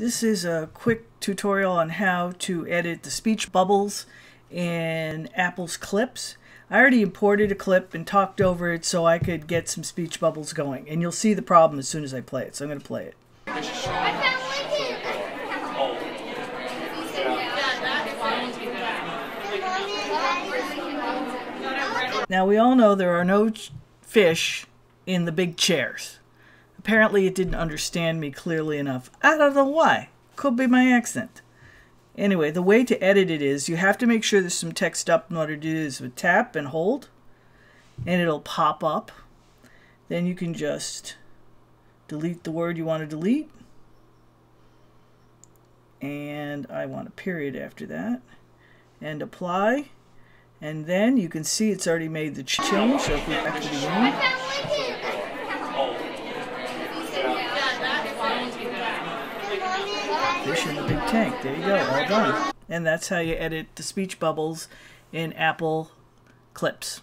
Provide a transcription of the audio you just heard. This is a quick tutorial on how to edit the speech bubbles in Apple's Clips. I already imported a clip and talked over it so I could get some speech bubbles going. And you'll see the problem as soon as I play it, so I'm going to play it. I found Lincoln! Now we all know there are no fish in the big chairs. Apparently it didn't understand me clearly enough. I don't know why. Could be my accent. Anyway, the way to edit it is you have to make sure there's some text up in order to do this. With tap and hold, and it'll pop up. Then you can just delete the word you want to delete. And I want a period after that. And apply. And then you can see it's already made the change. So if we back to the room. Fish in the big tank. There you go, all done. And that's how you edit the speech bubbles in Apple Clips.